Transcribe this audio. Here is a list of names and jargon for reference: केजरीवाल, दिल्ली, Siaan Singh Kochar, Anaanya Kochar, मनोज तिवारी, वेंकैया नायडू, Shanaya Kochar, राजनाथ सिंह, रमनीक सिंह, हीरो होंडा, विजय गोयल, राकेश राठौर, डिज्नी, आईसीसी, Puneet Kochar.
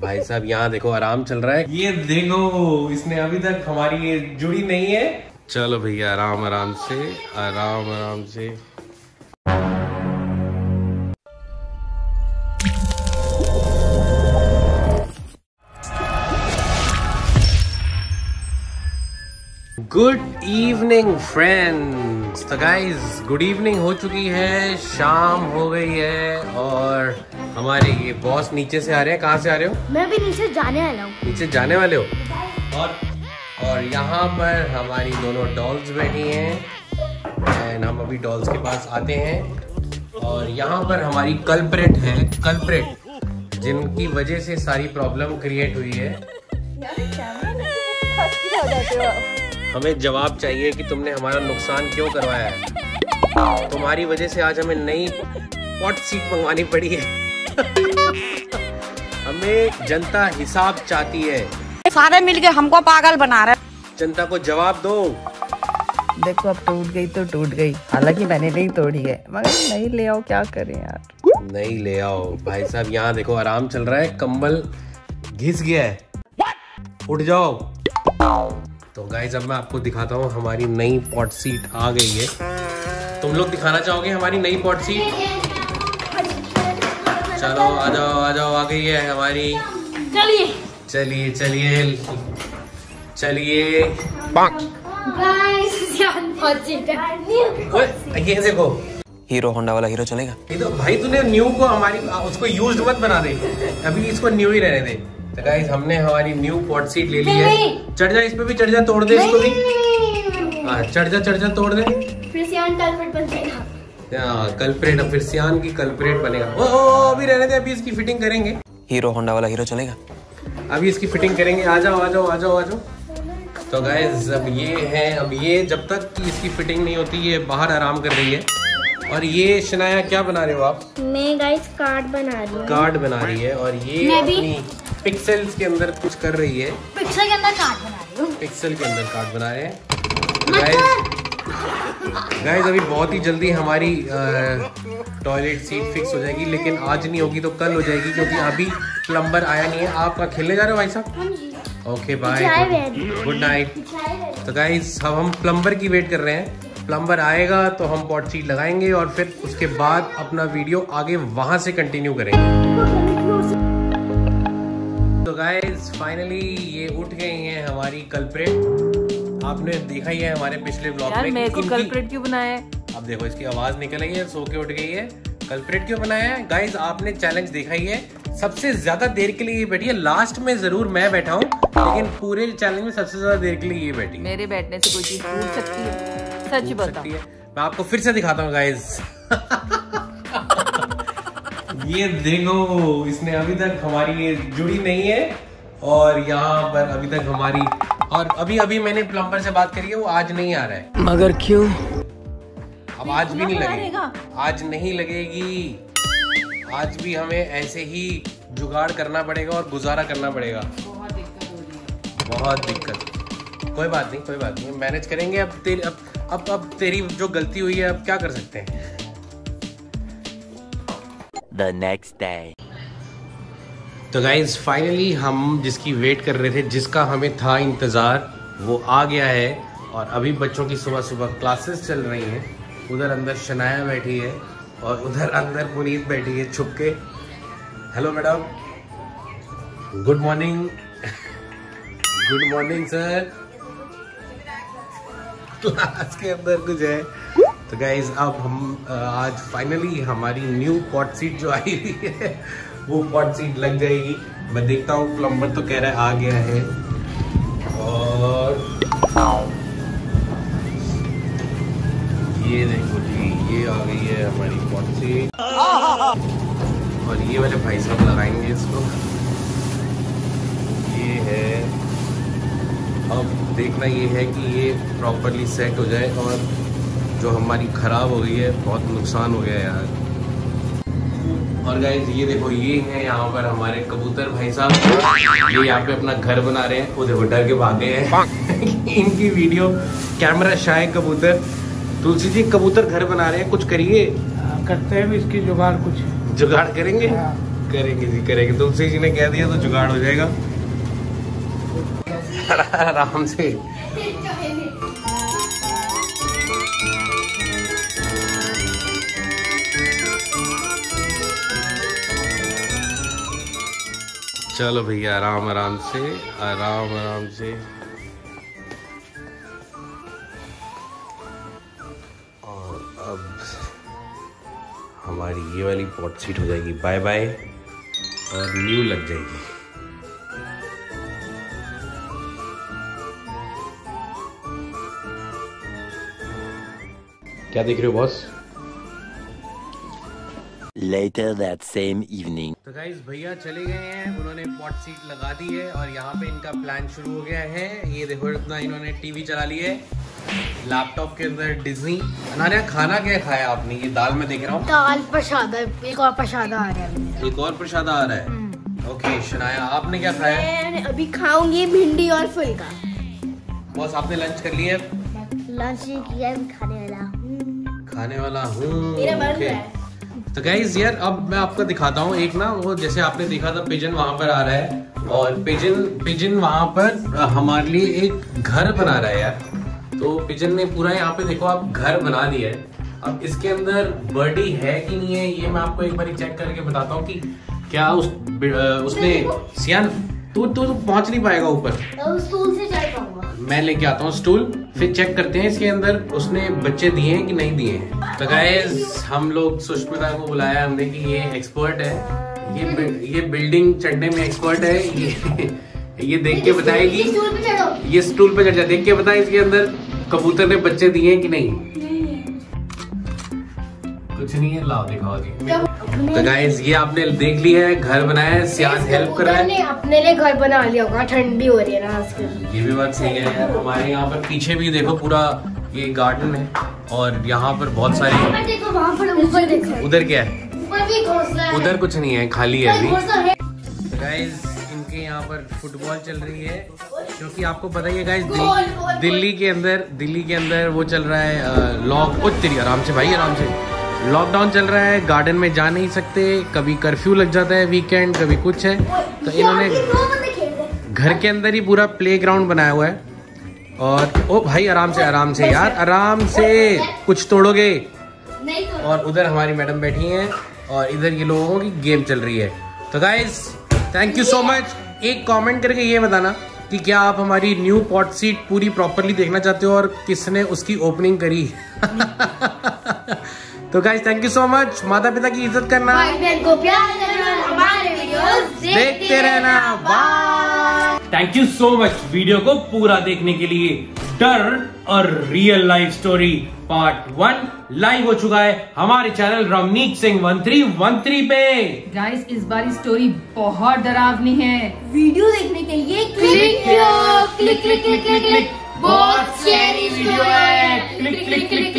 भाई साहब यहाँ देखो आराम चल रहा है, ये देखो इसने अभी तक हमारी ये जुड़ी नहीं है। चलो भैया आराम आराम से आराम आराम से। गुड इवनिंग फ्रेंड्स, तो गाइज गुड इवनिंग हो चुकी है, शाम हो गई है और हमारे ये बॉस नीचे से आ रहे हैं। कहाँ से आ रहे हो? मैं भी नीचे जाने वाला हूँ। नीचे जाने वाले हो? और यहाँ पर हमारी दोनों डॉल्स बैठी हैं एंड हम अभी डॉल्स के पास आते हैं। और यहाँ पर हमारी कल्प्रेट है, कल्प्रेट जिनकी वजह से सारी प्रॉब्लम क्रिएट हुई है। हमें जवाब चाहिए कि तुमने हमारा नुकसान क्यों करवाया है। तुम्हारी वजह से आज हमें नई पॉट सीट मंगवानी पड़ी है। हमें जनता हिसाब चाहती है, सारे मिलके हमको पागल बना रहे। जनता को जवाब दो। देखो अब टूट गई तो टूट गई, हालांकि मैंने नहीं तोड़ी है, मगर नहीं ले आओ, क्या करें यार, नहीं ले आओ। भाई साहब यहाँ देखो आराम चल रहा है, कंबल घिस गया है, उठ जाओ। तो गाइज अब मैं आपको दिखाता हूँ हमारी नई पॉट सीट आ गई है। तुम लोग दिखाना चाहोगे हमारी नई पॉट सीट? चलो आ जाओ आ जाओ, आ गई है हमारी। चलिए चलिए चलिए चलिए ये देखो हीरो होंडा वाला हीरो चलेगा। ये तो भाई तूने न्यू को हमारी उसको यूज्ड मत बना दे, अभी इसको न्यू ही रहने दे। तो गाइस हमने हमारी न्यू पॉट सीट ले ली है। चढ़ जा इस पे भी, चढ़ जा, तोड़ दे इसको भी। हाँ चढ़ जा तोड़ दे, फिर सियान कल्प्रेट बन जाएगा। कल्प्रेट फिर सियान की कल्प्रेट बनेगा। ओ अभी रहने दे, अभी इसकी फिटिंग करेंगे। हीरो होंडा वाला हीरो चलेगा, अभी इसकी फिटिंग करेंगे। आ जाओ आ जाओ आ जाओ आ जाओ। तो गाइस अब ये है, अब ये जब तक कि इसकी फिटिंग नहीं होती ये बाहर आराम कर रही है। और ये शनाया क्या बना रहे हो आप? मैं गाइस कार्ड बना रही हूँ। कार्ड बना रही है और ये अपनी पिक्सेल्स के अंदर कुछ कर रही है। पिक्सेल के अंदर कार्ड बना रही हूँ। पिक्सेल के अंदर कार्ड बना रहे हैं। गाइस अभी बहुत ही जल्दी हमारी टॉयलेट सीट फिक्स हो जाएगी, लेकिन आज नहीं होगी तो कल हो जाएगी, क्योंकि अभी प्लम्बर आया नहीं है। आप कहाँ खेलने जा रहे हो भाई साहब? Okay bye, good night. तो गाइस हम प्लम्बर की वेट कर रहे हैं, प्लम्बर आएगा तो हम पॉट सीट लगाएंगे और फिर उसके बाद अपना वीडियो आगे वहां से कंटिन्यू करेंगे। तो गाइस फाइनली ये उठ गई हैं हमारी कल्प्रेट। आपने देखा ही है हमारे पिछले व्लॉग में मेरे को कल्प्रेट क्यों बनाया है। अब देखो इसकी आवाज निकल रही है, सो के उठ गई है। कल्प्रेट क्यों बनाया है? गाइस आपने चैलेंज देखा ही है, सबसे ज्यादा देर के लिए ये बैठी है। लास्ट में जरूर मैं बैठा हूँ, लेकिन पूरे चैलेंज में सबसे ज्यादा देर के लिए ये बैठी। मेरे बैठने से कोई चीज टूट सकती है, सच बताऊं? मैं आपको फिर से दिखाता हूँ गाइस। ये देखो इसने अभी तक हमारी ये जुड़ी नहीं है और यहाँ पर अभी तक हमारी, और अभी अभी मैंने प्लम्बर से बात करी है, वो आज नहीं आ रहा है। मगर क्यों? अब आज भी नहीं लगेगा, आज नहीं लगेगी, आज भी हमें ऐसे ही जुगाड़ करना पड़ेगा और गुजारा करना पड़ेगा। बहुत दिक्कत हो रही है, बहुत दिक्कत। कोई बात नहीं कोई बात नहीं, मैनेज करेंगे। अब तेरी जो गलती हुई है अब क्या कर सकते हैं। The next day. तो गाइज फाइनली हम जिसकी वेट कर रहे थे, जिसका हमें था इंतजार, वो आ गया है। और अभी बच्चों की सुबह सुबह क्लासेस चल रही हैं। उधर अंदर शनाया बैठी है और उधर अंदर पुनीत बैठी है छुप के। Hello madam, good morning. Good morning sir, class के अंदर कुछ है। तो गाइज अब हम आज फाइनली हमारी न्यू पॉट सीट जो आई हुई है वो पॉट सीट लग जाएगी। मैं देखता हूँ, प्लम्बर तो कह रहा है आ गया है। और ये देखो जी ये आ गई है हमारी पॉट सीट, और ये वाले भाई साहब लगाएंगे इसको। ये है, अब देखना ये है कि ये प्रॉपरली सेट हो जाए, और जो हमारी ख़राब हो गई है बहुत नुकसान हो गया यार। और गाइज ये देखो ये है यहाँ पर हमारे कबूतर भाई साहब, ये यहाँ पे अपना घर बना रहे हैं। वो देखो डर के भागे हैं। इनकी वीडियो कैमरा शाय कबूतर। तुलसी जी कबूतर घर बना रहे हैं, कुछ करिए। करते हैं इसकी जुगाड़, कुछ जुगाड़ करेंगे करेंगे जी करेंगे, तुलसी जी ने कह दिया तो जुगाड़ हो जाएगा आराम से। चलो भैया आराम आराम से आराम आराम से, और अब हमारी ये वाली पॉट सीट हो जाएगी बाय बाय और न्यू लग जाएगी। क्या देख रहे हो boss? Later that same evening. तो गाइस भैया चले गए हैं, उन्होंने पॉट सीट लगा दी है और यहाँ पे इनका प्लान शुरू हो गया है। ये देखो इतना इन्होंने टीवी चला ली है, लैपटॉप के अंदर डिज्नी। अनान्या खाना क्या खाया आपने? ये दाल में देख रहा हूँ दाल प्रसादा, एक और प्रसादा आ रहा है, एक और प्रसादा आ रहा है। ओके शनाया आपने क्या खाया? मैं अभी खाऊंगी भिंडी और फुलका। बॉस आपने लंच कर लिया? लंच नहीं किया, खाने वाला हूँ। तो गाइज यार अब मैं आपको दिखाता हूँ एक ना वो, जैसे आपने देखा था पिजन वहाँ पर आ रहा है और पिजन वहाँ पर हमारे लिए एक घर बना रहा है यार। तो पिजन ने पूरा यहाँ पे देखो आप घर बना दिया है। अब इसके अंदर बर्डी है कि नहीं है ये मैं आपको एक बार चेक करके बताता हूँ कि क्या उसने सियान तू पहुँच नहीं पाएगा ऊपर, मैं लेके आता हूँ स्टूल, फिर चेक करते हैं इसके अंदर उसने बच्चे दिए हैं कि नहीं दिए हैं। तो गाइस हम लोग सुष्मिता को बुलाया हमने कि ये एक्सपर्ट है, ये बिल्डिंग चढ़ने में एक्सपर्ट है, ये देख के बताएगी, ये स्टूल पे चढ़ जाए, देख के बताए इसके अंदर कबूतर ने बच्चे दिए हैं कि नहीं। कुछ नहीं है, लाओ दिखाओ जी। तो गाइस ये आपने देख लिया है, घर बनाया, सियान हेल्प करा है, अपने लिए घर बना लिया होगा, ठंड भी हो रही है ना आजकल। ये भी बात सही है यार। हमारे यहाँ पर पीछे भी देखो पूरा ये गार्डन है और यहाँ पर बहुत सारे, उधर क्या है? उधर कुछ नहीं है, खाली है अभी। गाइस इनके यहाँ पर फुटबॉल चल रही है क्योंकि आपको पता ही है गाइस दिल्ली के अंदर वो चल रहा है लॉकडाउन, आराम से भाई आराम से, लॉकडाउन चल रहा है, गार्डन में जा नहीं सकते, कभी कर्फ्यू लग जाता है वीकेंड, कभी कुछ है। तो इन्होंने घर के अंदर ही पूरा प्लेग्राउंड बनाया हुआ है। और ओ भाई आराम से यार आराम से, कुछ तोड़ोगे। और उधर हमारी मैडम बैठी हैं और इधर ये लोगों की गेम चल रही है। तो guys thank you so much. एक कॉमेंट करके ये बताना कि क्या आप हमारी न्यू पॉट सीट पूरी प्रॉपरली देखना चाहते हो और किसने उसकी ओपनिंग करी। तो guys thank you so much. माता पिता की इज्जत करना, भाई बहन को प्यार करना, हमारे वीडियोस देखते रहना, bye. Thank you so much video को पूरा देखने के लिए। डर और real life story part 1 live हो चुका है हमारे चैनल रमनीक सिंह 1313 पे। गाइस इस बार स्टोरी बहुत डरावनी है, वीडियो देखने के लिए click click click click click click, बहुत शेयरी वीडियो है, क्लिक क्लिक क्लिक।